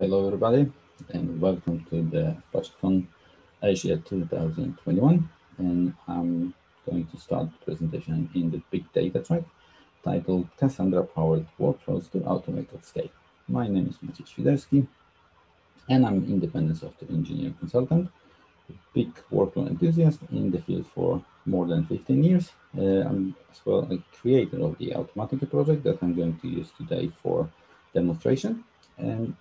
Hello everybody, and welcome to the FlashCon Asia 2021. And I'm going to start the presentation in the big data track titled Cassandra Powered Workflows to Automate at Scale. My name is Maciej Swiderski, and I'm an independent software engineer consultant, a big workflow enthusiast in the field for more than 15 years. I'm as well a creator of the Automatiko project that I'm going to use today for demonstration. And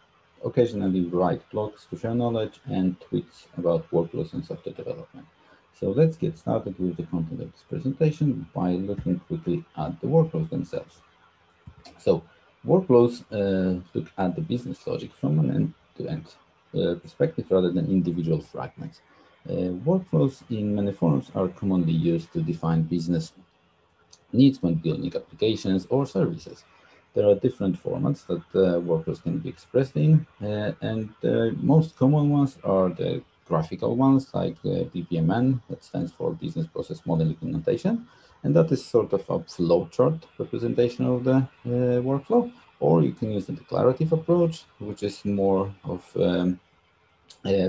occasionally write blogs to share knowledge and tweets about workflows and software development. So let's get started with the content of this presentation by looking quickly at the workflows themselves. So workflows look at the business logic from an end-to-end perspective rather than individual fragments. Workflows in many forms are commonly used to define business needs when building applications or services. There are different formats that workflows can be expressed in, and the most common ones are the graphical ones, like BPMN, that stands for Business Process Model Implementation, and that is sort of a flowchart representation of the workflow. Or you can use the declarative approach, which is more of a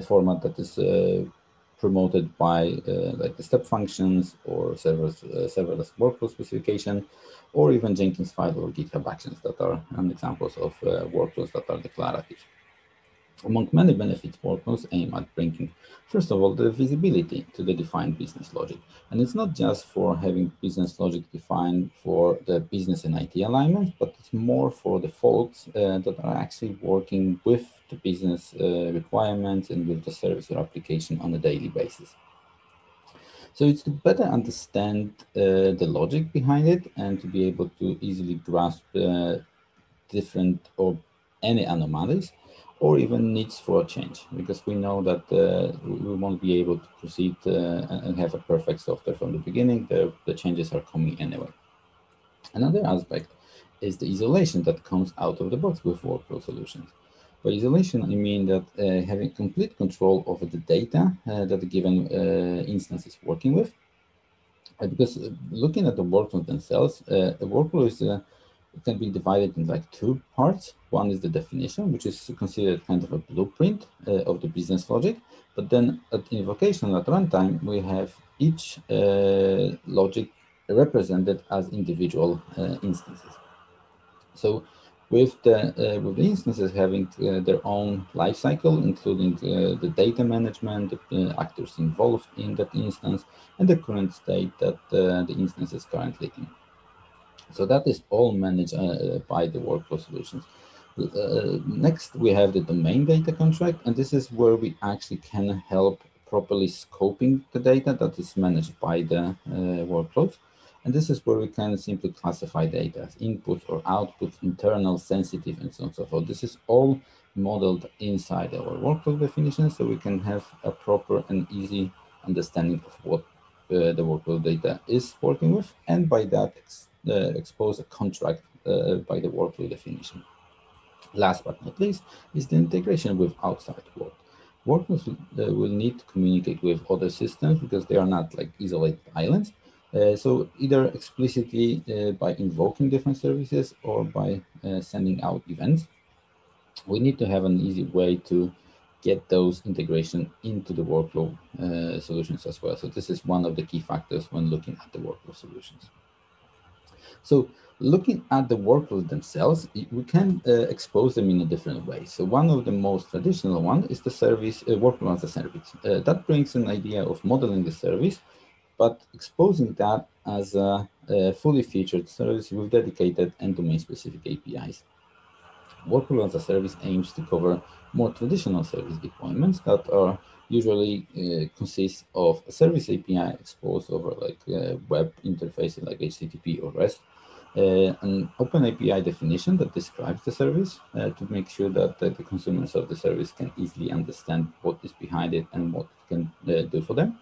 format that is promoted by like the step functions or serverless workflow specification, or even Jenkins file or GitHub actions that are examples of workflows that are declarative. Among many benefits, workflows aim at bringing, first of all, the visibility to the defined business logic. And it's not just for having business logic defined for the business and IT alignment, but it's more for the folks that are actually working with the business requirements and with the service or application on a daily basis. So it's to better understand the logic behind it and to be able to easily grasp different or any anomalies, or even needs for a change, because we know that we won't be able to proceed and have a perfect software from the beginning. The changes are coming anyway. Another aspect is the isolation that comes out of the box with workflow solutions. By isolation, I mean that having complete control over the data that a given instance is working with. Because looking at the workflows themselves, a workflow is it can be divided in like two parts. One is the definition, which is considered kind of a blueprint of the business logic. But then at invocation, at runtime, we have each logic represented as individual instances. So with the instances having their own life cycle, including the data management, the actors involved in that instance, and the current state that the instance is currently in. So that is all managed by the workflow solutions. Next, we have the domain data contract, and this is where we actually can help properly scoping the data that is managed by the workflows. And this is where we can simply classify data as inputs or outputs, internal, sensitive, and so on and so forth. This is all modeled inside our workflow definition, so we can have a proper and easy understanding of what the workflow data is working with, and by that expose a contract by the workflow definition. Last but not least is the integration with outside world. Workflows will need to communicate with other systems because they are not like isolated islands. So either explicitly by invoking different services or by sending out events, we need to have an easy way to get those integration into the workflow solutions as well. So this is one of the key factors when looking at the workflow solutions. So looking at the workflows themselves, we can expose them in a different way. So one of the most traditional one is the service, workflow as a service. That brings an idea of modeling the service, but exposing that as a fully featured service with dedicated and domain-specific APIs. Workflow as a service aims to cover more traditional service deployments that are usually consist of a service API exposed over like web interfaces like HTTP or REST, an open API definition that describes the service to make sure that the consumers of the service can easily understand what is behind it and what it can do for them,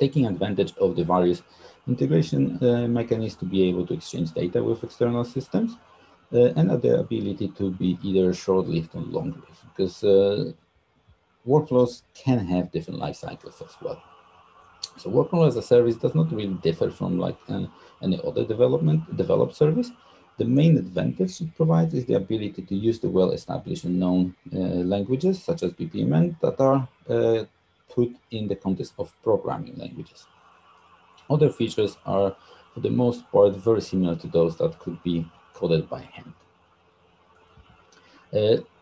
taking advantage of the various integration mechanisms to be able to exchange data with external systems, and the ability to be either short-lived or long-lived, because workflows can have different life cycles as well. So workflow as a service does not really differ from like any other developed service. The main advantage it provides is the ability to use the well-established and known languages, such as BPMN, that are put in the context of programming languages. Other features are, for the most part, very similar to those that could be coded by hand.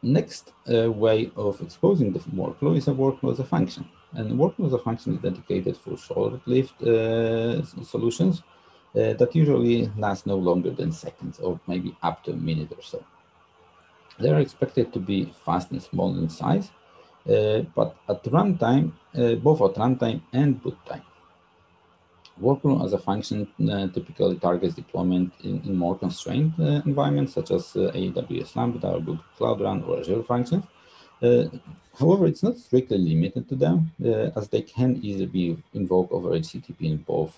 Next way of exposing the workflow is a workflow as a function. And workflow as a function is dedicated for short-lived solutions that usually last no longer than seconds, or maybe up to a minute or so. They are expected to be fast and small in size, but at runtime, both at runtime and boot time. Workflow as a function typically targets deployment in more constrained environments, such as AWS Lambda, or Google Cloud Run, or Azure Functions. However, it's not strictly limited to them, as they can easily be invoked over HTTP in both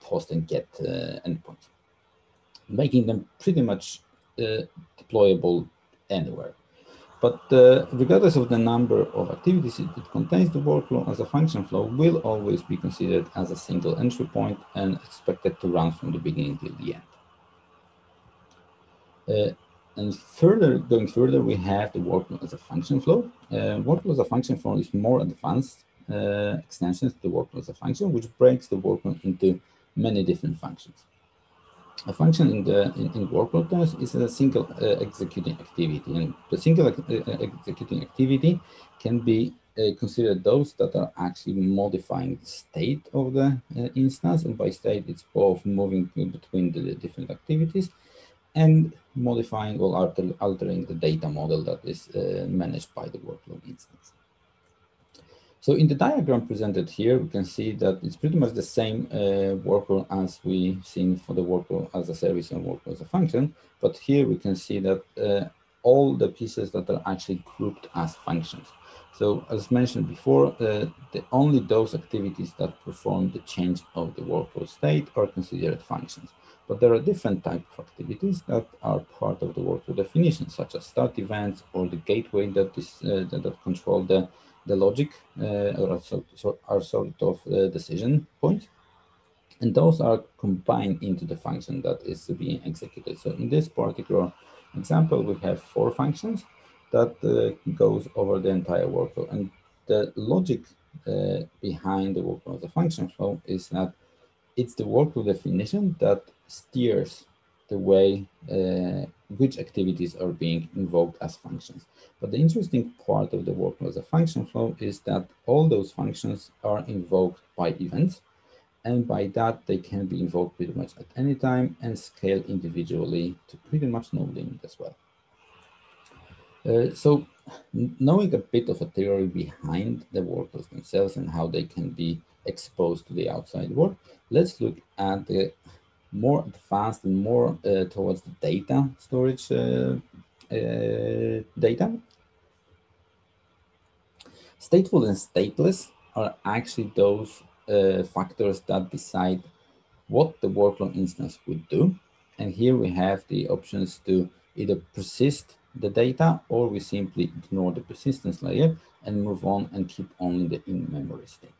post and get endpoints, making them pretty much deployable anywhere. But regardless of the number of activities it contains, the workflow as a function flow will always be considered as a single entry point and expected to run from the beginning till the end. And going further, we have the workflow as a function flow. Workflow as a function flow is more advanced extensions to the workflow as a function, which breaks the workflow into many different functions. A function in workflow terms is a single executing activity, and the single executing activity can be considered those that are actually modifying the state of the instance, and by state it's both moving between the different activities and modifying or altering the data model that is managed by the workflow instance. So in the diagram presented here, we can see that it's pretty much the same workflow as we've seen for the workflow as a service and workflow as a function. But here we can see that all the pieces that are actually grouped as functions. So as mentioned before, only those activities that perform the change of the workflow state are considered functions. But there are different types of activities that are part of the workflow definition, such as start events or the gateway that is that control the logic or sort of decision points. And those are combined into the function that is being executed. So in this particular example, we have four functions that goes over the entire workflow. And the logic behind the workflow as a function flow is that it's the workflow definition that steers the way which activities are being invoked as functions. But the interesting part of the workflow as a function flow is that all those functions are invoked by events, and by that they can be invoked pretty much at any time and scale individually to pretty much no limit as well. So knowing a bit of a theory behind the workflows themselves and how they can be exposed to the outside world, let's look at the more advanced and more towards the data storage data. Stateful and stateless are actually those factors that decide what the workflow instance would do. And here we have the options to either persist the data, or we simply ignore the persistence layer and move on and keep only the in-memory state.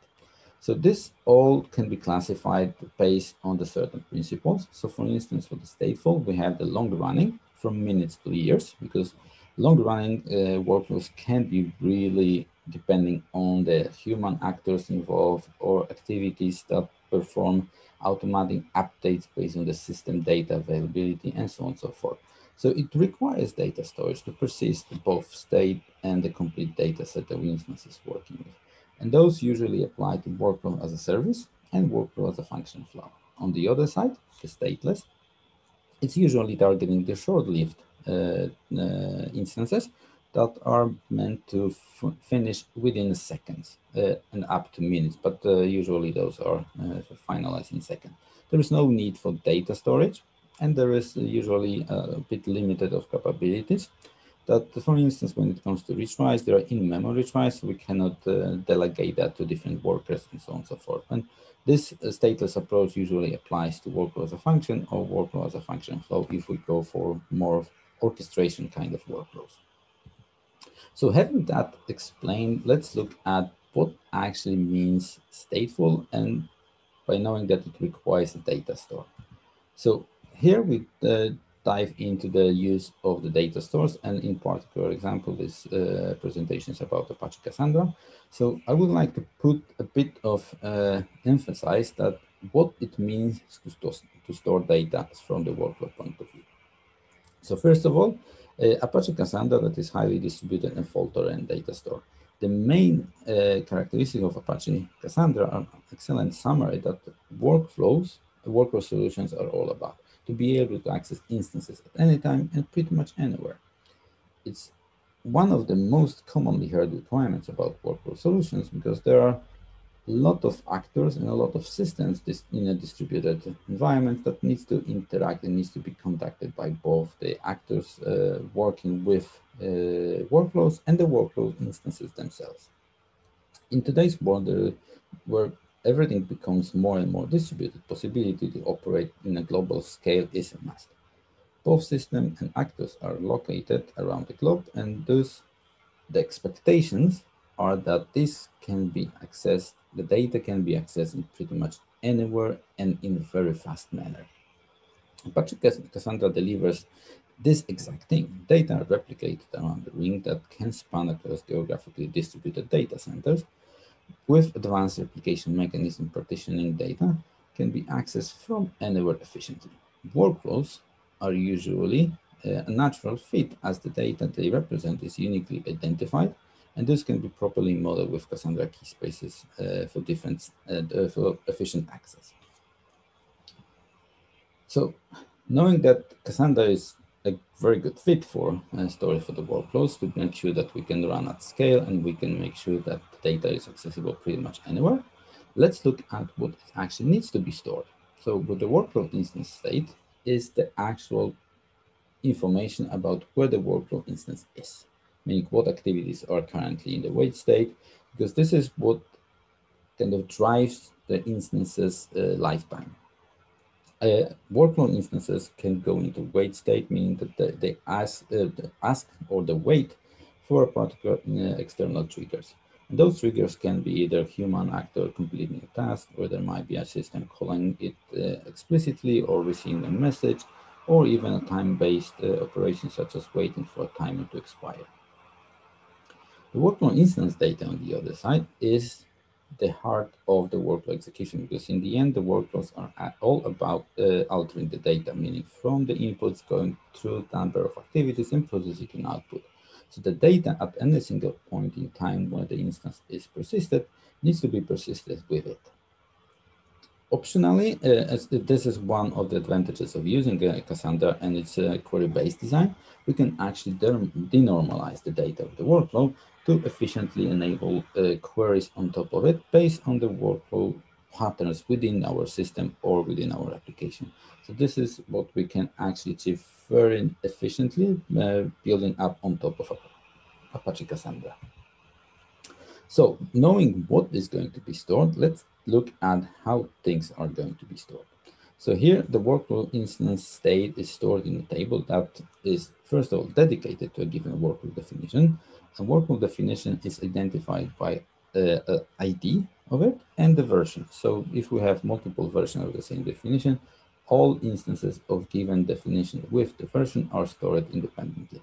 So this all can be classified based on the certain principles. So for instance, for the stateful, we have the long running from minutes to years, because long running workflows can be really depending on the human actors involved or activities that perform automatic updates based on the system data availability and so on and so forth. So it requires data storage to persist both state and the complete data set the instance is working with. And those usually apply to workflow as a service and workflow as a function flow. On the other side, the stateless, it's usually targeting the short-lived instances that are meant to finish within seconds and up to minutes, but usually those are finalized in seconds. There is no need for data storage, and there is usually a bit limited of capabilities. That, for instance, when it comes to retries, there are in-memory retries, so we cannot delegate that to different workers and so on and so forth. And this stateless approach usually applies to workflow as a function or workflow as a function flow if we go for more orchestration kind of workflows. So having that explained, let's look at what actually means stateful, and by knowing that it requires a data store. So here we dive into the use of the data stores, and in particular example, this presentation is about Apache Cassandra. So I would like to put a bit of emphasis that what it means to store data from the workload point of view. So first of all, Apache Cassandra, that is highly distributed and fault-tolerant and data store. The main characteristic of Apache Cassandra are an excellent summary that workload solutions are all about. To be able to access instances at any time and pretty much anywhere. It's one of the most commonly heard requirements about workload solutions because there are a lot of actors and a lot of systems in a distributed environment that needs to interact and needs to be conducted by both the actors working with workloads and the workload instances themselves. In today's world, where everything becomes more and more distributed, possibility to operate in a global scale is a must. Both systems and actors are located around the globe, and thus the expectations are that this can be accessed, the data can be accessed in pretty much anywhere and in a very fast manner. Apache Cassandra delivers this exact thing. Data are replicated around the ring that can span across geographically distributed data centers. With advanced replication mechanism, partitioning data can be accessed from anywhere efficiently. Workloads are usually a natural fit as the data they represent is uniquely identified, and this can be properly modeled with Cassandra key spaces for efficient access. So knowing that Cassandra is a very good fit for storage for the workloads to make sure that we can run at scale and we can make sure that the data is accessible pretty much anywhere. Let's look at what actually needs to be stored. So with the workload instance state is the actual information about where the workload instance is, meaning what activities are currently in the wait state, because this is what kind of drives the instance's lifetime. Workload instances can go into wait state, meaning that they ask or they wait for a particular external triggers. And those triggers can be either human actor completing a task, or there might be a system calling it explicitly or receiving a message, or even a time-based operation such as waiting for a timer to expire. The workload instance data on the other side is the heart of the workload execution, because in the end, the workloads are all about altering the data, meaning from the inputs going through the number of activities and producing an output. So the data at any single point in time where the instance is persisted needs to be persisted with it. Optionally, as this is one of the advantages of using Cassandra and its query-based design, we can actually denormalize the data of the workload to efficiently enable queries on top of it based on the workload patterns within our system or within our application. So this is what we can actually achieve very efficiently, building up on top of Apache Cassandra. So knowing what is going to be stored, let's look at how things are going to be stored. So here the workload instance state is stored in a table that is first of all dedicated to a given workload definition. A workload definition is identified by ID of it and the version. So if we have multiple versions of the same definition, all instances of given definition with the version are stored independently.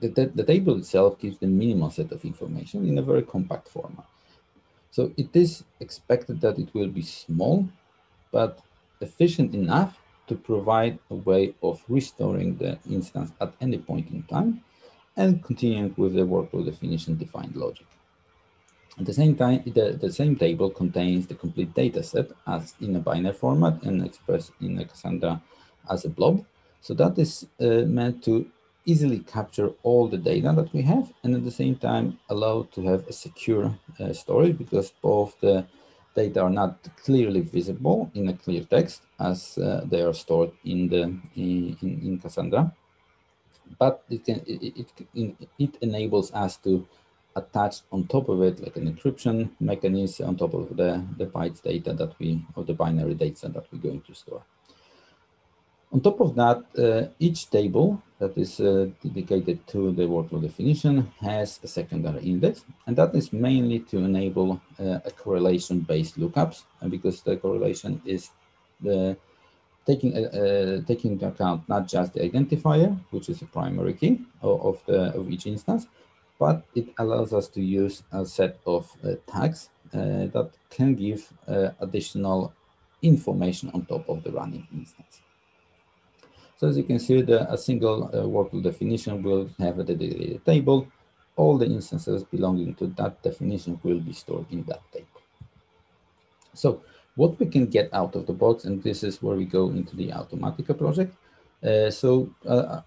The table itself gives the minimal set of information in a very compact format. So it is expected that it will be small, but efficient enough to provide a way of restoring the instance at any point in time and continuing with the workload definition defined logic. At the same time, the same table contains the complete data set as in a binary format and expressed in Cassandra as a blob. So that is meant to easily capture all the data that we have, and at the same time allow to have a secure storage, because both the data are not clearly visible in a clear text as they are stored in Cassandra, but it enables us to attach on top of it like an encryption mechanism on top of the bytes data that we, or the binary data that we're going to store. On top of that, each table that is dedicated to the workload definition has a secondary index, and that is mainly to enable a correlation-based lookups, and because the correlation is the taking into account not just the identifier, which is a primary key of each instance, but it allows us to use a set of tags that can give additional information on top of the running instance. So as you can see, a single workload definition will have a dedicated table. All the instances belonging to that definition will be stored in that table. So what we can get out of the box, and this is where we go into the Automatiko project.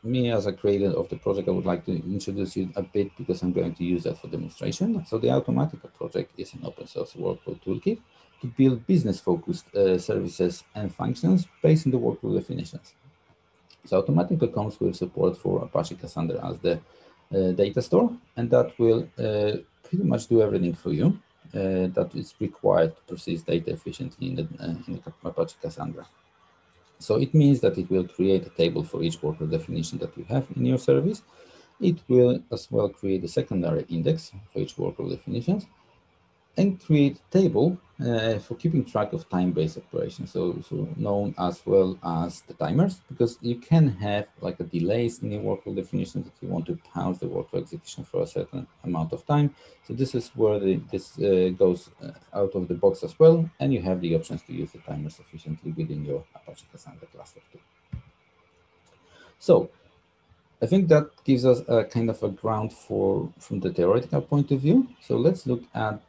Me as a creator of the project, I would like to introduce you a bit because I'm going to use that for demonstration. So the Automatiko project is an open source workload toolkit to build business-focused services and functions based on the workload definitions. So Automatiko comes with support for Apache Cassandra as the data store, and that will pretty much do everything for you that is required to process data efficiently in the Apache Cassandra. So it means that it will create a table for each workload definition that you have in your service. It will as well create a secondary index for each workload definitions and create a table for keeping track of time-based operations, so known as well as the timers, because you can have like a delays in the workload definition that you want to pause the workload execution for a certain amount of time. So this is where this goes out of the box as well, and you have the options to use the timers efficiently within your Apache Cassandra cluster too. So I think that gives us a kind of a ground from the theoretical point of view. So let's look at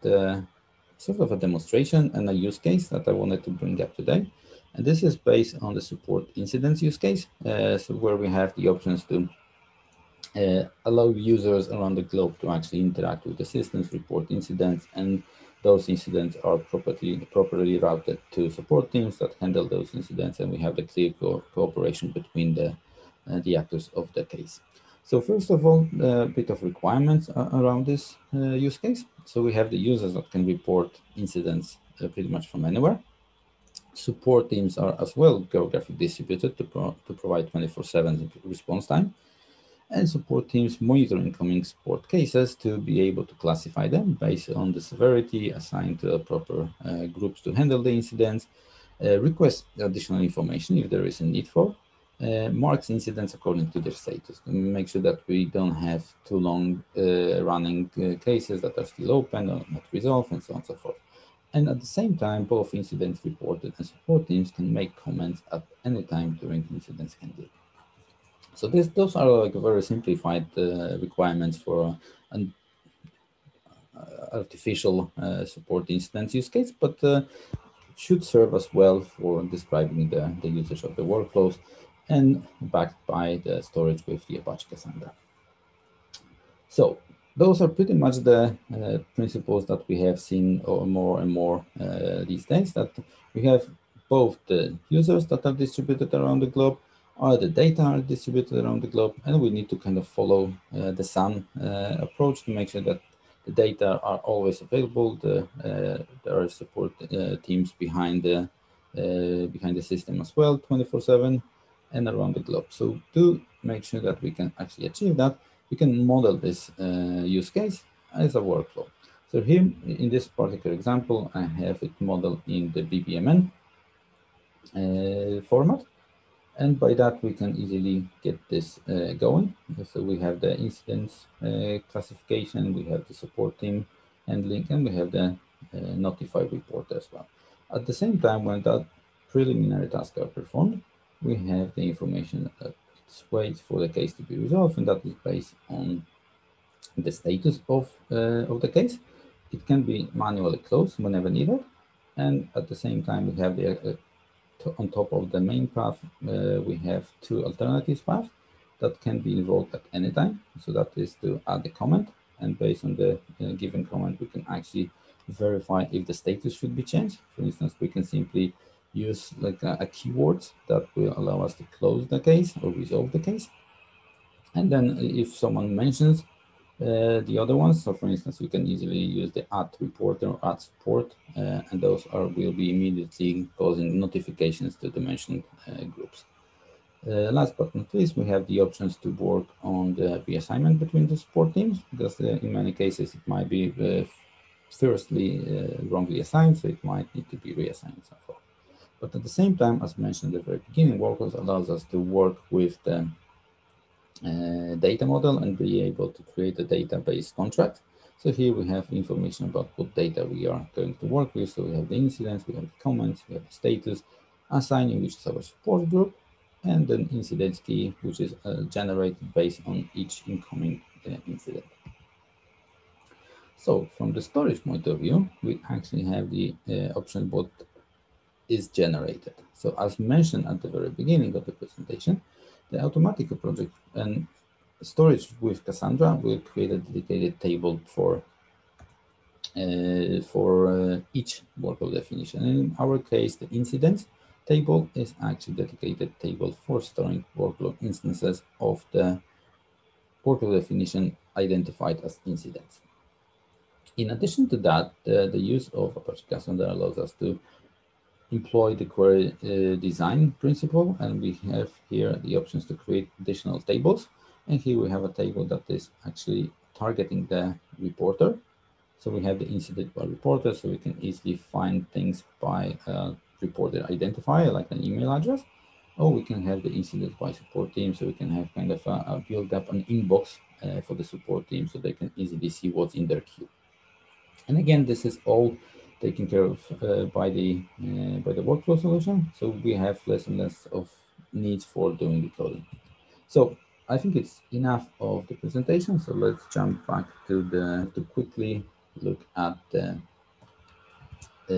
sort of a demonstration and a use case that I wanted to bring up today. And this is based on the support incidents use case, so where we have the options to allow users around the globe to actually interact with the systems, report incidents, and those incidents are properly routed to support teams that handle those incidents, and we have the clear cooperation between the actors of the case. So first of all, a bit of requirements around this use case. So we have the users that can report incidents pretty much from anywhere. Support teams are as well geographically distributed to provide 24/7 response time. And support teams monitor incoming support cases to be able to classify them based on the severity, assigned to proper groups to handle the incidents, request additional information if there is a need for, marks incidents according to their status, to make sure that we don't have too long running cases that are still open or not resolved, and so on and so forth. And at the same time, both incidents reported and support teams can make comments at any time during incidents handling. So those are like a very simplified requirements for an artificial support incidents use case, but should serve as well for describing the usage of the workflows, and backed by the storage with the Apache Cassandra. So those are pretty much the principles that we have seen more and more these days, that we have both the users that are distributed around the globe, or the data are distributed around the globe, and we need to kind of follow the SAN approach to make sure that the data are always available. There are support teams behind the system as well, 24/7. And around the globe. So to make sure that we can actually achieve that, we can model this use case as a workflow. So here in this particular example, I have it modeled in the BPMN format. And by that, we can easily get this going. So we have the incidents classification, we have the support team handling, and we have the notify report as well. At the same time, when that preliminary tasks are performed, we have the information that waits for the case to be resolved, and that is based on the status of the case. It can be manually closed whenever needed, and at the same time we have the on top of the main path we have two alternative paths that can be invoked at any time. So that is to add a comment, and based on the given comment we can actually verify if the status should be changed. For instance, we can simply use like a keyword that will allow us to close the case or resolve the case. And then if someone mentions the other ones, so for instance, we can easily use the add reporter or add support, and those will be immediately causing notifications to the mentioned groups. Last but not least, we have the options to work on the reassignment between the support teams, because in many cases it might be firstly wrongly assigned, so it might need to be reassigned and so forth. But at the same time, as mentioned at the very beginning, Workloads allows us to work with the data model and be able to create a database contract. So here we have information about what data we are going to work with. So we have the incidents, we have the comments, we have the status, assigning, which is our support group, and an incident key, which is generated based on each incoming incident. So from the storage point of view, we actually have the option what is generated. So as mentioned at the very beginning of the presentation, the Automatiko project and storage with Cassandra will create a dedicated table for each workload definition. And in our case, the incidents table is actually a dedicated table for storing workload instances of the workload definition identified as incidents. In addition to that, the use of Apache Cassandra allows us to employ the query design principle, and we have here the options to create additional tables. And here we have a table that is actually targeting the reporter. So we have the incident by reporter, so we can easily find things by reporter identifier, like an email address, or we can have the incident by support team. So we can have kind of a build up an inbox for the support team, so they can easily see what's in their queue. And again, this is all taken care of by the workflow solution. So we have less and less of needs for doing the coding. So I think it's enough of the presentation, so let's jump back to quickly look at the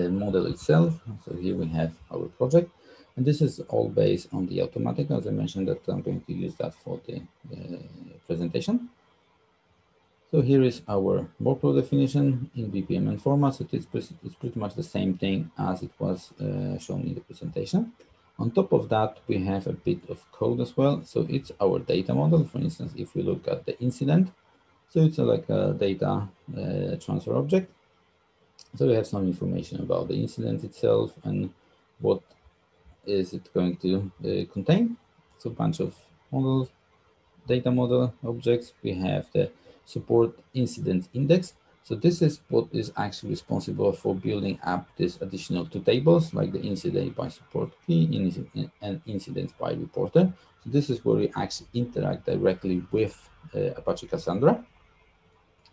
model itself. So here we have our project, and this is all based on the Automatiko, as I mentioned, that I'm going to use that for the presentation. So here is our workload definition in BPMN format. So it's pretty much the same thing as it was shown in the presentation. On top of that, we have a bit of code as well. So it's our data model. For instance, if we look at the incident, so it's like a data transfer object. So we have some information about the incident itself and what is it going to contain. So a bunch of models, data model objects. We have the support incident index. So this is what is actually responsible for building up this additional two tables, like the incident by support key and incidents by reporter. So this is where we actually interact directly with Apache Cassandra,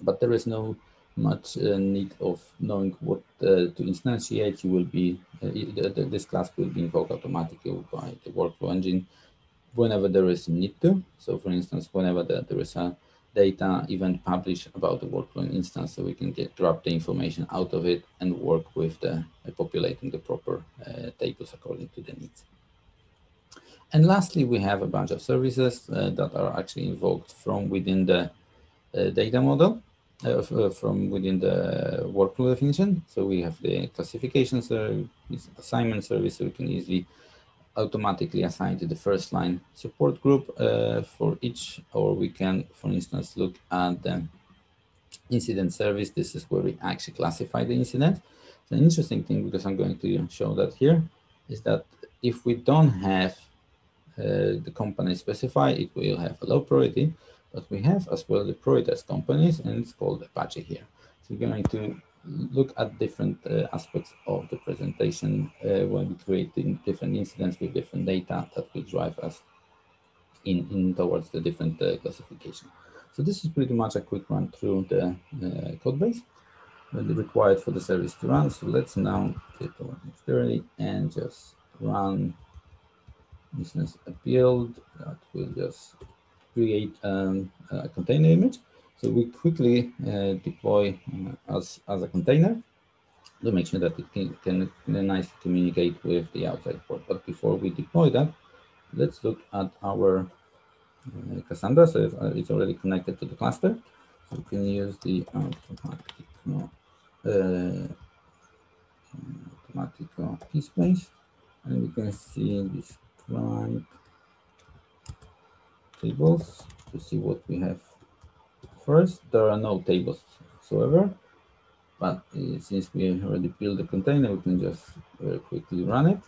but there is no much need of knowing what to instantiate. You will be, this class will be invoked automatically by the workflow engine whenever there is a need to. So for instance, whenever there is a data event published about the workload instance, so we can grab the information out of it and work with the populating the proper tables according to the needs. And lastly, we have a bunch of services that are actually invoked from within the data model, from within the workload definition. So we have the classification service, assignment service, so we can easily automatically assigned to the first line support group for each, or we can, for instance, look at the incident service. This is where we actually classify the incident. It's an interesting thing, because I'm going to show that here, is that if we don't have the company specified, it will have a low priority, but we have as well the prioritized companies, and it's called Apache here. So we're going to look at different aspects of the presentation when we create different incidents with different data that will drive us in towards the different classification. So this is pretty much a quick run through the code base required for the service to run. So let's now get over externally and just run instance a build that will just create a container image. So we quickly deploy as a container to make sure that it can nicely communicate with the outside world. But before we deploy that, let's look at our Cassandra. So it's already connected to the cluster. So we can use the Automatiko key space, and we can see describe tables to see what we have. First, there are no tables whatsoever, but since we already built the container, we can just very quickly run it.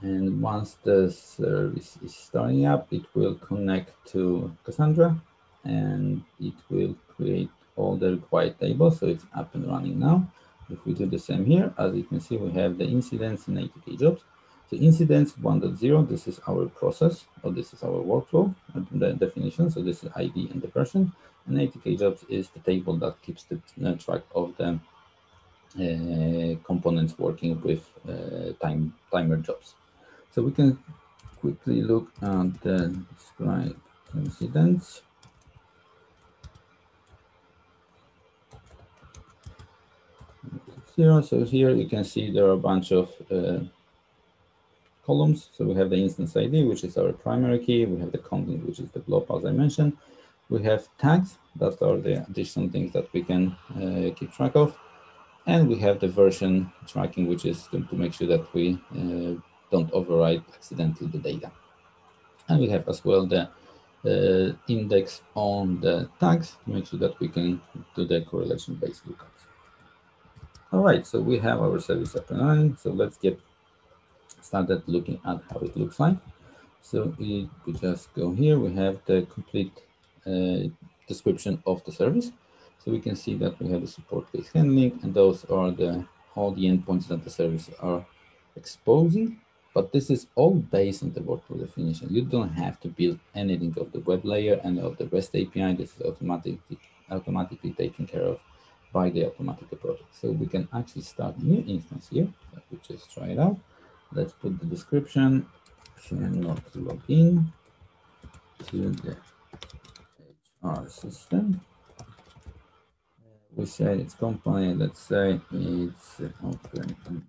And once the service is starting up, it will connect to Cassandra and it will create all the required tables. So it's up and running now. If we do the same here, as you can see, we have the incidents in 80K jobs. So incidents 1.0, this is our process, or this is our workflow, the definition. So this is ID and the person. And 80K jobs is the table that keeps the track of the components working with timer jobs. So we can quickly look at the describe incidents. So here you can see there are a bunch of columns. So we have the instance ID, which is our primary key. We have the content, which is the blob, as I mentioned. We have tags, that are the additional things that we can keep track of. And we have the version tracking, which is to make sure that we don't overwrite accidentally the data. And we have as well the index on the tags to make sure that we can do the correlation-based lookups. All right, so we have our service up and running. So let's get started looking at how it looks like. So we just go here. We have the complete description of the service. So we can see that we have the support case handling, and those are all the endpoints that the service are exposing. But this is all based on the workflow definition. You don't have to build anything of the web layer and of the REST API. This is automatically taken care of by the Automatiko project. So we can actually start a new instance here. Let me just try it out. Let's put the description, cannot log in to the HR system. We say it's company, let's say it's open and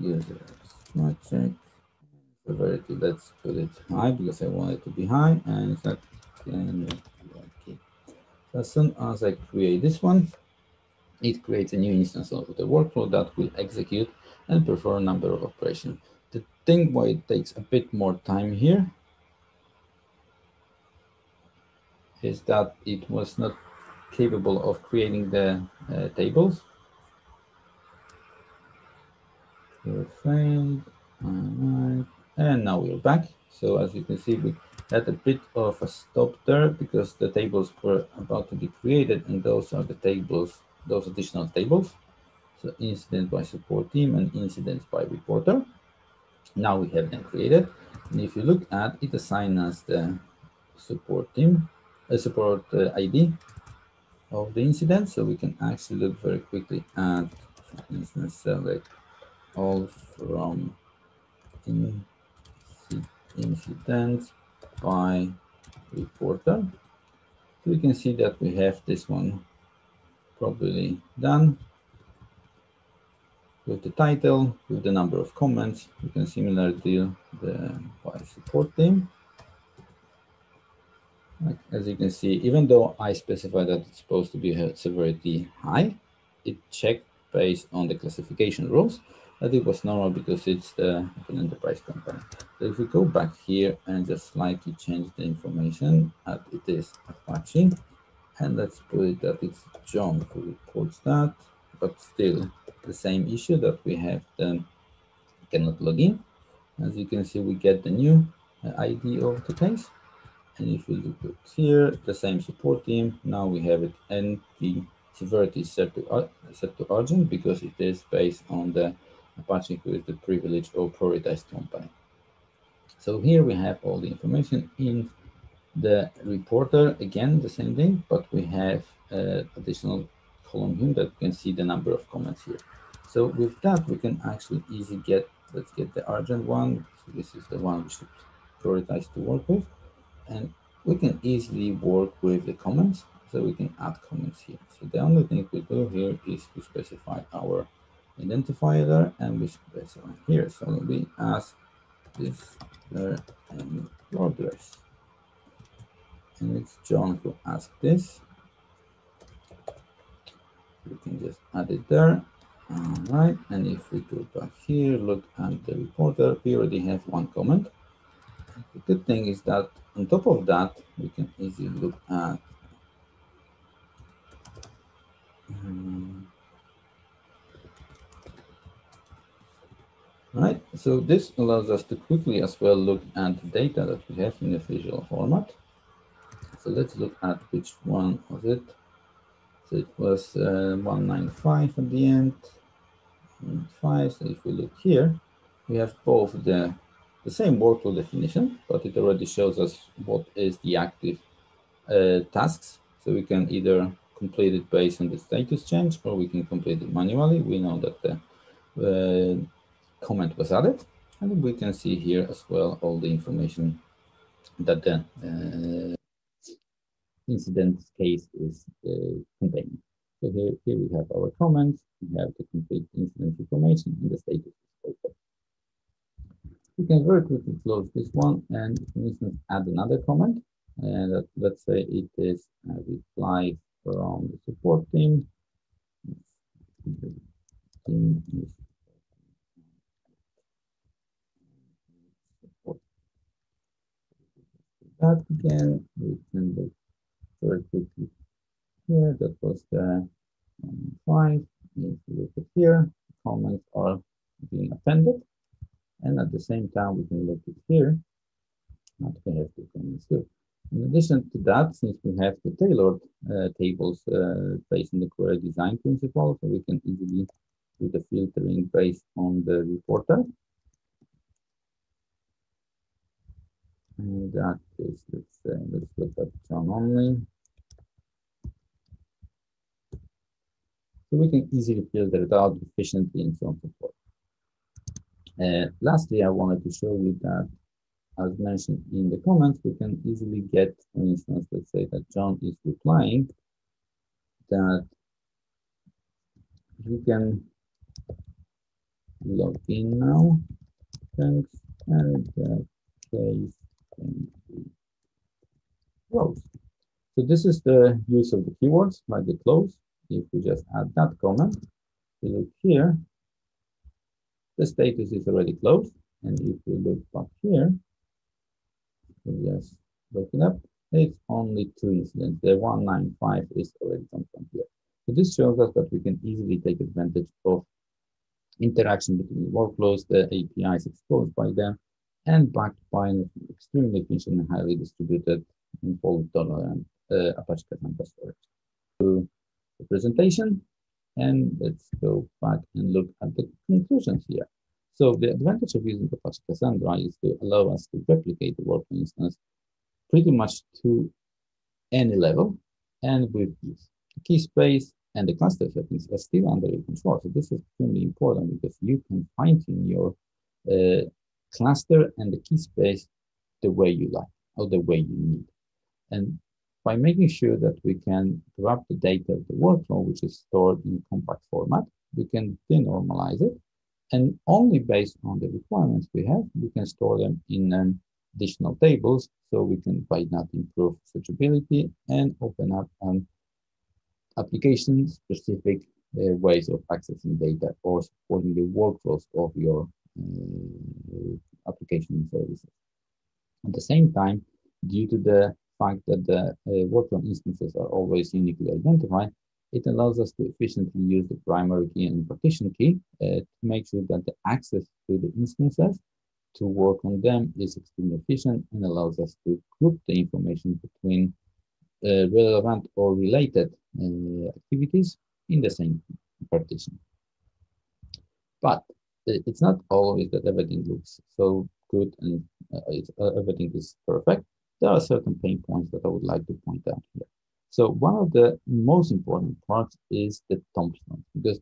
user not check. Severity, let's put it high because I want it to be high, and it's like, okay. As soon as I create this one, it creates a new instance of the workflow that will execute and perform a number of operations. The thing why it takes a bit more time here is that it was not capable of creating the tables. All right. And now we're back. So as you can see, we had a bit of a stop there because the tables were about to be created, and those are the tables, those additional tables. So incident by support team and incidents by reporter. Now we have them created. And if you look at it, assigns us the support team, a support ID of the incident. So we can actually look very quickly at, for instance, select all from team incidents by reporter. So you can see that we have this one probably done with the title, with the number of comments. You can similarly do the by support team. Like, as you can see, even though I specify that it's supposed to be severity high, it checked based on the classification rules. That it was normal because it's an enterprise company. So if we go back here and just slightly change the information, as it is Apache, and let's put it that it's John who reports that, but still the same issue that we have then cannot log in. As you can see, we get the new ID of the case. And if we look here, the same support team, now we have it, and the severity is set to urgent because it is based on the Apache, who is the privileged or prioritized company. So here we have all the information in the reporter. Again, the same thing, but we have additional column here that can see the number of comments here. So with that, we can actually easily get, let's get the urgent one. So this is the one we should prioritize to work with. And we can easily work with the comments. So we can add comments here. So the only thing we do here is to specify our identifier there, and we specify here. So we ask this there and progress, and it's John who asked this. We can just add it there. All right, and if we go back here, look at the reporter, we already have one comment. The good thing is that on top of that, we can easily look at right, so this allows us to quickly as well look at the data that we have in the visual format. So let's look at which one was it. So it was 195 at the end. 5. So if we look here, we have both the same workload definition, but it already shows us what is the active tasks. So we can either complete it based on the status change, or we can complete it manually. We know that the comment was added, and we can see here as well all the information that the incident case is containing. So here we have our comments, we have the complete incident information, and the status is okay. We can very quickly close this one and, for instance, add another comment. And let's say it is a reply from the support team. That again, we can look very quickly here. That was the 5. If you look at here, comments are being appended, and at the same time, we can look at here. Not we have the comments here. In addition to that, since we have the tailored tables based on the query design principle, so we can easily do the filtering based on the report type. In that case, let's look at John only. So we can easily filter it out efficiently and so on and so forth. Lastly, I wanted to show you that, as mentioned in the comments, we can easily get, for instance, let's say that John is replying, that you can log in now, thanks, and the case can be closed. So this is the use of the keywords, like the close. If we just add that comment, we look here, the status is already closed. And if we look back here, we just look it up. It's only 2 incidents. The 195 is already confirmed here. So this shows us that we can easily take advantage of interaction between workloads, the APIs exposed by them, and backed by an extremely efficient and highly distributed and fault-tolerant Apache Cassandra storage. To the presentation, and let's go back and look at the conclusions here. So the advantage of using Apache Cassandra is to allow us to replicate the work, for instance, pretty much to any level and with ease. The key space and the cluster settings are still under your control. So this is extremely important because you can fine-tune your cluster and the key space the way you like or the way you need. And by making sure that we can grab the data of the workflow, which is stored in compact format, we can denormalize it. And only based on the requirements we have, we can store them in additional tables, so we can by that improve searchability and open up application-specific ways of accessing data or supporting the workflows of your application services. At the same time, due to the fact that the workload instances are always uniquely identified, it allows us to efficiently use the primary key and partition key to make sure that the access to the instances to work on them is extremely efficient and allows us to group the information between relevant or related activities in the same partition. But it's not always that everything looks so good and everything is perfect. There are certain pain points that I would like to point out here. So one of the most important parts is the tombstone, because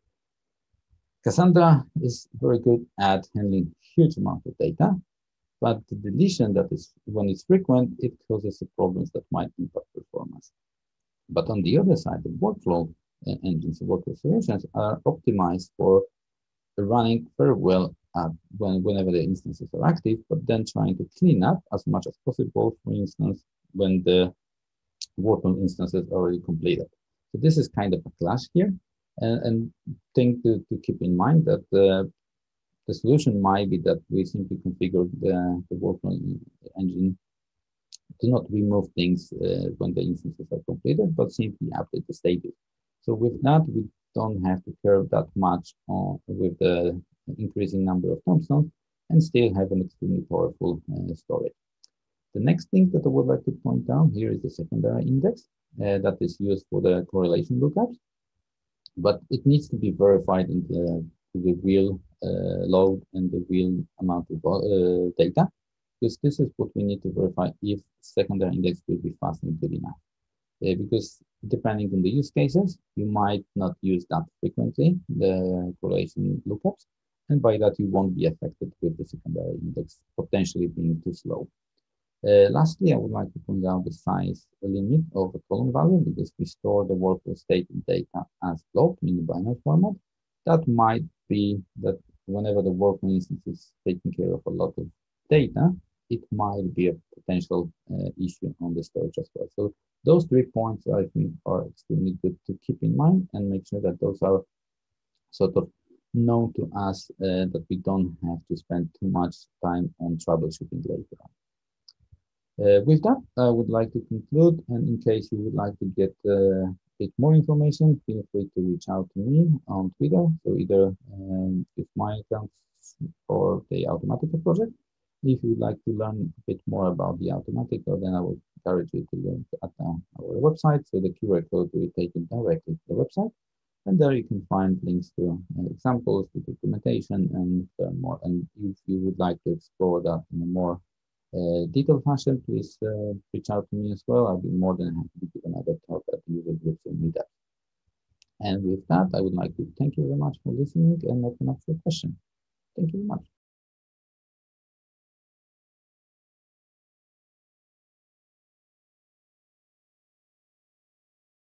Cassandra is very good at handling huge amounts of data, but the deletion that is when it's frequent, it causes problems that might impact performance. But on the other side, the workflow engines, the workflow solutions are optimized for running very well whenever the instances are active, but then trying to clean up as much as possible, for instance, when the workload instances already completed. So this is kind of a clash here, and thing to keep in mind that the solution might be that we simply configure the workload engine to not remove things when the instances are completed, but simply update the status. So with that, we don't have to care that much on with the increasing number of tombstones and still have an extremely powerful storage. The next thing that I would like to point out here is the secondary index that is used for the correlation lookups, but it needs to be verified in the real load and the real amount of data, because this is what we need to verify if secondary index will be fast and good enough. Because depending on the use cases, you might not use that frequently, the correlation lookups, and by that you won't be affected with the secondary index potentially being too slow. Lastly, I would like to point out the size limit of the column value, because we store the workflow state and data as blob in the binary format. That might be that whenever the workflow instance is taking care of a lot of data, it might be a potential issue on the storage as well. So those 3 points I think are extremely good to keep in mind and make sure that those are sort of known to us, that we don't have to spend too much time on troubleshooting later on. With that, I would like to conclude, and in case you would like to get a bit more information, feel free to reach out to me on Twitter, so either with my account or the Automatiko project. If you would like to learn a bit more about the Automatiko, then I would encourage you to look at our website. So the QR code will take you directly to the website, and there you can find links to examples, to documentation, and more. And if you would like to explore that in a more detailed fashion, please reach out to me as well. I'll be more than happy to give another talk at the user groups and meetup. And with that, I would like to thank you very much for listening and open up for questions. Thank you very much.